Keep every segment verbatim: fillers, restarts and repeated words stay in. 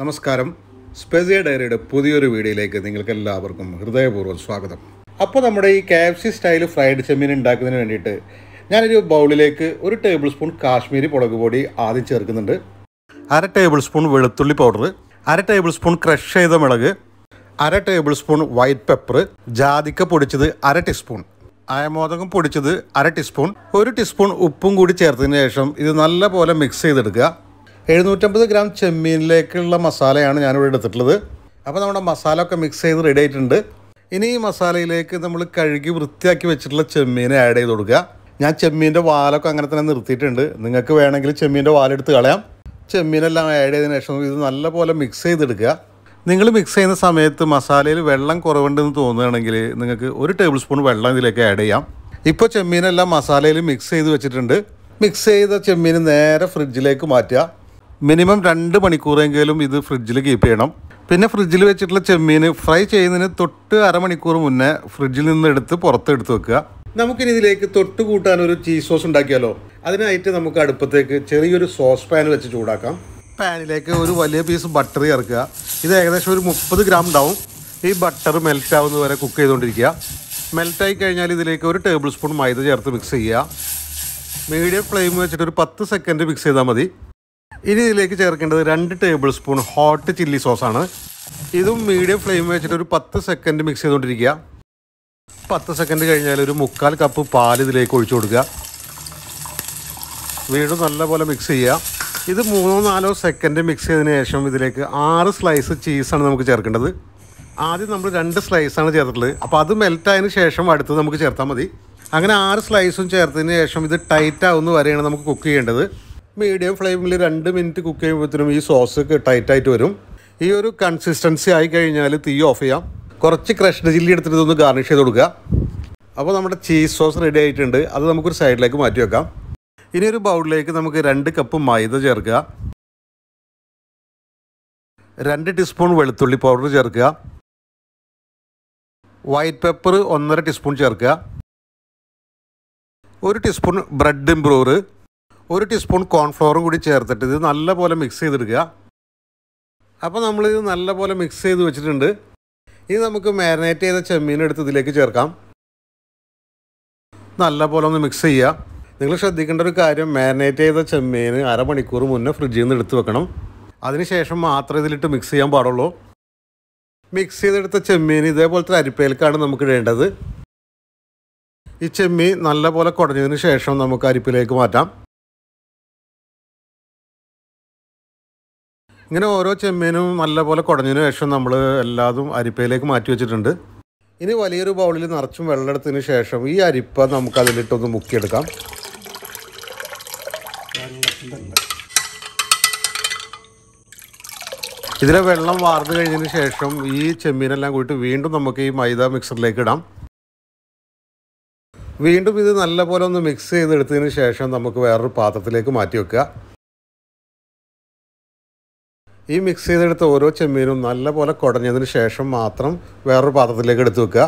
നമസ്കാരം സ്പെസിയ ഡയറിയുടെ പുതിയൊരു വീഡിയോയിലേക്ക് നിങ്ങൾക്ക് എല്ലാവർക്കും ഹൃദയപൂർവ്വം സ്വാഗതം. അപ്പോൾ നമ്മുടെ ഈ K F C style fried ചെമ്മീൻ ഉണ്ടാക്കുന്നതിന് വേണ്ടിയിട്ട് ഞാനൊരു ബൗളിലേക്ക് ഒരു ടേബിൾ സ്പൂൺ കാശ്മീരി മുളക് പൊടി ആദ്യം ചേർക്കുന്നുണ്ട്. അര ടേബിൾ സ്പൂൺ വെളുത്തുള്ളി പൗഡർ, അര ടേബിൾ സ്പൂൺ ക്രഷ് ചെയ്ത മുളക്, അര ടേബിൾ സ്പൂൺ വൈറ്റ് പെപ്പർ, ജാതിക്ക പൊടിച്ചത് അര ടീസ്പൂൺ, അയമോദകം പൊടിച്ചത് അര ടീസ്പൂൺ, ഒരു ടീസ്പൂൺ ഉപ്പും കൂടി ചേർത്തതിന് ശേഷം ഇത് നല്ലപോലെ മിക്സ് ചെയ്തെടുക്കുക. എഴുന്നൂറ്റമ്പത് ഗ്രാം ചെമ്മീനിലേക്കുള്ള മസാലയാണ് ഞാനിവിടെ എടുത്തിട്ടുള്ളത്. അപ്പോൾ നമ്മുടെ മസാല ഒക്കെ മിക്സ് ചെയ്ത് റെഡി ആയിട്ടുണ്ട്. ഇനി ഈ മസാലയിലേക്ക് നമ്മൾ കഴുകി വൃത്തിയാക്കി വെച്ചിട്ടുള്ള ചെമ്മീൻ ആഡ് ചെയ്ത് കൊടുക്കുക. ഞാൻ ചെമ്മീൻ്റെ വാലൊക്കെ അങ്ങനെ തന്നെ നിർത്തിയിട്ടുണ്ട്. നിങ്ങൾക്ക് വേണമെങ്കിൽ ചെമ്മീൻ്റെ വാലെടുത്ത് കളയാം. ചെമ്മീനെല്ലാം ആഡ് ചെയ്തതിന് ശേഷം ഇത് നല്ലപോലെ മിക്സ് ചെയ്തെടുക്കുക. നിങ്ങൾ മിക്സ് ചെയ്യുന്ന സമയത്ത് മസാലയിൽ വെള്ളം കുറവുണ്ടെന്ന് തോന്നുകയാണെങ്കിൽ നിങ്ങൾക്ക് ഒരു ടേബിൾ സ്പൂൺ വെള്ളം ഇതിലേക്ക് ആഡ് ചെയ്യാം. ഇപ്പോൾ ചെമ്മീനെല്ലാം മസാലയിൽ മിക്സ് ചെയ്ത് വെച്ചിട്ടുണ്ട്. മിക്സ് ചെയ്ത ചെമ്മീൻ നേരെ ഫ്രിഡ്ജിലേക്ക് മാറ്റുക. മിനിമം രണ്ട് മണിക്കൂറെങ്കിലും ഇത് ഫ്രിഡ്ജിൽ കീപ്പ് ചെയ്യണം. പിന്നെ ഫ്രിഡ്ജിൽ വെച്ചിട്ടുള്ള ചെമ്മീൻ ഫ്രൈ ചെയ്യുന്നതിന് തൊട്ട് അരമണിക്കൂർ മുന്നേ ഫ്രിഡ്ജിൽ നിന്ന് എടുത്ത് പുറത്തെടുത്ത് വെക്കുക. നമുക്കിനി ഇതിലേക്ക് തൊട്ട് കൂട്ടാൻ ഒരു ചീസ് സോസ് ഉണ്ടാക്കിയാലോ? അതിനായിട്ട് നമുക്ക് അടുപ്പത്തേക്ക് ചെറിയൊരു സോസ് പാൻ വെച്ച് ചൂടാക്കാം. പാനിലേക്ക് ഒരു വലിയ പീസ് ബട്ടർ ചേർക്കുക. ഇത് ഏകദേശം ഒരു മുപ്പത് ഗ്രാം ഉണ്ടാവും. ഈ ബട്ടർ മെൽറ്റ് ആവുന്നത് വരെ കുക്ക് ചെയ്തുകൊണ്ടിരിക്കുക. മെൽറ്റായി കഴിഞ്ഞാൽ ഇതിലേക്ക് ഒരു ടേബിൾ സ്പൂൺ മൈദ ചേർത്ത് മിക്സ് ചെയ്യുക. മീഡിയം ഫ്ലെയിം വെച്ചിട്ട് ഒരു പത്ത് സെക്കൻഡ് മിക്സ് ചെയ്താൽ മതി. ഇനി ഇതിലേക്ക് ചേർക്കേണ്ടത് രണ്ട് ടേബിൾ സ്പൂൺ ഹോട്ട് ചില്ലി സോസാണ്. ഇതും മീഡിയം ഫ്ലെയിം വെച്ചിട്ട് ഒരു പത്ത് സെക്കൻഡ് മിക്സ് ചെയ്തുകൊണ്ടിരിക്കുക. പത്ത് സെക്കൻഡ് കഴിഞ്ഞാൽ ഒരു മുക്കാൽ കപ്പ് പാൽ ഇതിലേക്ക് ഒഴിച്ചു കൊടുക്കുക. വീണ്ടും നല്ലപോലെ മിക്സ് ചെയ്യുക. ഇത് മൂന്നോ നാലോ സെക്കൻഡ് മിക്സ് ചെയ്തതിന് ശേഷം ഇതിലേക്ക് ആറ് സ്ലൈസ് ചീസാണ് നമുക്ക് ചേർക്കേണ്ടത്. ആദ്യം നമ്മൾ രണ്ട് സ്ലൈസാണ് ചേർത്തിട്ടുള്ളത്. അപ്പോൾ അത് മെൽറ്റായതിന് ശേഷം അടുത്ത് നമുക്ക് ചേർത്താൽ മതി. അങ്ങനെ ആറ് സ്ലൈസും ചേർത്തതിന് ശേഷം ഇത് ടൈറ്റാവുന്ന വരെയാണ് നമുക്ക് കുക്ക് ചെയ്യേണ്ടത്. മീഡിയം ഫ്ലെയിമിൽ രണ്ട് മിനിറ്റ് കുക്ക് ചെയ്യുമ്പോഴത്തേനും ഈ സോസ് ടൈറ്റായിട്ട് വരും. ഈ ഒരു കൺസിസ്റ്റൻസി ആയി കഴിഞ്ഞാൽ തീ ഓഫ് ചെയ്യാം. കുറച്ച് ക്രഷ്ഡ് ചില്ലി എടുത്തിട്ട് ഇതൊന്ന് ഗാർണിഷ് ചെയ്ത് കൊടുക്കുക. അപ്പോൾ നമ്മുടെ ചീസ് സോസ് റെഡി ആയിട്ടുണ്ട്. അത് നമുക്കൊരു സൈഡിലേക്ക് മാറ്റി വെക്കാം. ഇനി ഒരു ബൗളിലേക്ക് നമുക്ക് രണ്ട് കപ്പ് മൈദ ചേർക്കുക, രണ്ട് ടീസ്പൂൺ വെളുത്തുള്ളി പൗഡർ ചേർക്കുക, വൈറ്റ് പെപ്പർ ഒന്നര ടീസ്പൂൺ ചേർക്കുക, ഒരു ടീസ്പൂൺ ബ്രെഡ് ഇംപ്രൂവർ, ഒരു ടീസ്പൂൺ കോൺഫ്ലോറും കൂടി ചേർത്തിട്ട് ഇത് നല്ലപോലെ മിക്സ് ചെയ്തെടുക്കുക. അപ്പോൾ നമ്മളിത് നല്ലപോലെ മിക്സ് ചെയ്ത് വെച്ചിട്ടുണ്ട്. ഇനി നമുക്ക് മാരിനേറ്റ് ചെയ്ത ചെമ്മീൻ എടുത്ത് ഇതിലേക്ക് ചേർക്കാം. നല്ലപോലെ ഒന്ന് മിക്സ് ചെയ്യുക. നിങ്ങൾ ശ്രദ്ധിക്കേണ്ട ഒരു കാര്യം, മാരിനേറ്റ് ചെയ്ത ചെമ്മീൻ അരമണിക്കൂർ മുന്നേ ഫ്രിഡ്ജിൽ നിന്ന് എടുത്ത് വെക്കണം. അതിനുശേഷം മാത്രമേ ഇതിലിട്ട് മിക്സ് ചെയ്യാൻ പാടുള്ളൂ. മിക്സ് ചെയ്തെടുത്ത ചെമ്മീൻ ഇതേപോലത്തെ അരിപ്പയിലേക്കാണ് നമുക്ക് ഇടേണ്ടത്. ഈ ചെമ്മീൻ നല്ലപോലെ കുടഞ്ഞതിന് ശേഷം നമുക്ക് അരിപ്പിലേക്ക് മാറ്റാം. ഇങ്ങനെ ഓരോ ചെമ്മീനും നല്ലപോലെ കുടഞ്ഞതിന് ശേഷം നമ്മൾ എല്ലാതും അരിപ്പയിലേക്ക് മാറ്റി വെച്ചിട്ടുണ്ട്. ഇനി വലിയൊരു ബൗളിൽ നിറച്ചും വെള്ളമെടുത്തതിന് ശേഷം ഈ അരിപ്പ നമുക്ക് അതിലിട്ടൊന്ന് മുക്കിയെടുക്കാം. ഇതിലെ വെള്ളം വാർന്നു കഴിഞ്ഞതിന് ശേഷം ഈ ചെമ്മീനെല്ലാം കൂടി വീണ്ടും നമുക്ക് ഈ മൈദ മിക്സറിലേക്ക് ഇടാം. വീണ്ടും ഇത് നല്ലപോലെ ഒന്ന് മിക്സ് ചെയ്തെടുത്തതിന് ശേഷം നമുക്ക് വേറൊരു പാത്രത്തിലേക്ക് മാറ്റി വെക്കുക. ഈ മിക്സ് ചെയ്തെടുത്ത ഓരോ ചെമ്മീനും നല്ലപോലെ കുടഞ്ഞതിന് ശേഷം മാത്രം വേറൊരു പാത്രത്തിലേക്ക് എടുത്ത് വെക്കുക.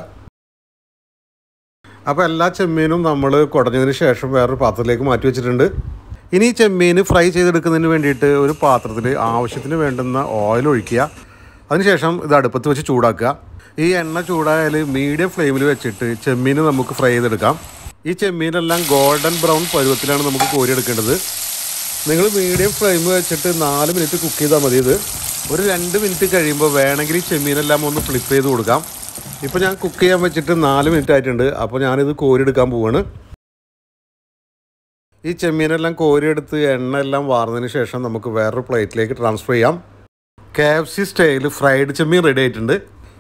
അപ്പോൾ എല്ലാ ചെമ്മീനും നമ്മൾ കുടഞ്ഞതിന് ശേഷം വേറൊരു പാത്രത്തിലേക്ക് മാറ്റി വെച്ചിട്ടുണ്ട്. ഇനി ഈ ചെമ്മീൻ ഫ്രൈ ചെയ്തെടുക്കുന്നതിന് വേണ്ടിയിട്ട് ഒരു പാത്രത്തിൽ ആവശ്യത്തിന് വേണ്ടുന്ന ഓയിൽ ഒഴിക്കുക. അതിനുശേഷം ഇത് അടുപ്പത്ത് വെച്ച് ചൂടാക്കുക. ഈ എണ്ണ ചൂടായാൽ മീഡിയം ഫ്ലെയിമിൽ വെച്ചിട്ട് ചെമ്മീൻ നമുക്ക് ഫ്രൈ ചെയ്തെടുക്കാം. ഈ ചെമ്മീനെല്ലാം ഗോൾഡൻ ബ്രൗൺ പരുവത്തിലാണ് നമുക്ക് കോരിയെടുക്കേണ്ടത്. നിങ്ങൾ മീഡിയം ഫ്ലെയിം വെച്ചിട്ട് നാല് മിനിറ്റ് കുക്ക് ചെയ്താൽ മതി. ഇത് ഒരു രണ്ട് മിനിറ്റ് കഴിയുമ്പോൾ വേണമെങ്കിൽ ചെമ്മീനെല്ലാം ഒന്ന് ഫ്ലിപ്പ് ചെയ്ത് കൊടുക്കാം. ഇപ്പോൾ ഞാൻ കുക്ക് ചെയ്യാൻ വെച്ചിട്ട് നാല് മിനിറ്റ് ആയിട്ടുണ്ട്. അപ്പോൾ ഞാനിത് കോരിയെടുക്കാൻ പോവാണ്. ഈ ചെമ്മീനെല്ലാം കോരിയെടുത്ത് എണ്ണ എല്ലാം വാർന്നതിന് ശേഷം നമുക്ക് വേറൊരു പ്ലേറ്റിലേക്ക് ട്രാൻസ്ഫർ ചെയ്യാം. K F C style fried ചെമ്മീൻ റെഡി ആയിട്ടുണ്ട്.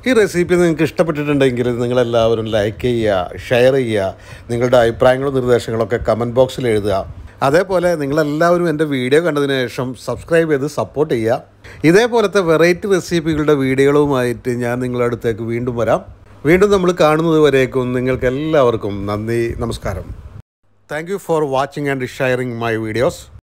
ഈ റെസിപ്പി നിങ്ങൾക്ക് ഇഷ്ടപ്പെട്ടിട്ടുണ്ടെങ്കിൽ നിങ്ങളെല്ലാവരും ലൈക്ക് ചെയ്യുക, ഷെയർ ചെയ്യുക, നിങ്ങളുടെ അഭിപ്രായങ്ങളും നിർദ്ദേശങ്ങളൊക്കെ കമൻറ്റ് ബോക്സിൽ എഴുതുക. അതേപോലെ നിങ്ങളെല്ലാവരും എൻ്റെ വീഡിയോ കണ്ടതിന് ശേഷം സബ്സ്ക്രൈബ് ചെയ്ത് സപ്പോർട്ട് ചെയ്യുക. ഇതേപോലത്തെ വെറൈറ്റി റെസിപ്പികളുടെ വീഡിയോകളുമായിട്ട് ഞാൻ നിങ്ങളുടെ അടുത്തേക്ക് വീണ്ടും വരാം. വീണ്ടും നമ്മൾ കാണുന്നത് വരേക്കും നിങ്ങൾക്ക് എല്ലാവർക്കും നന്ദി, നമസ്കാരം. Thank you for watching and sharing my videos.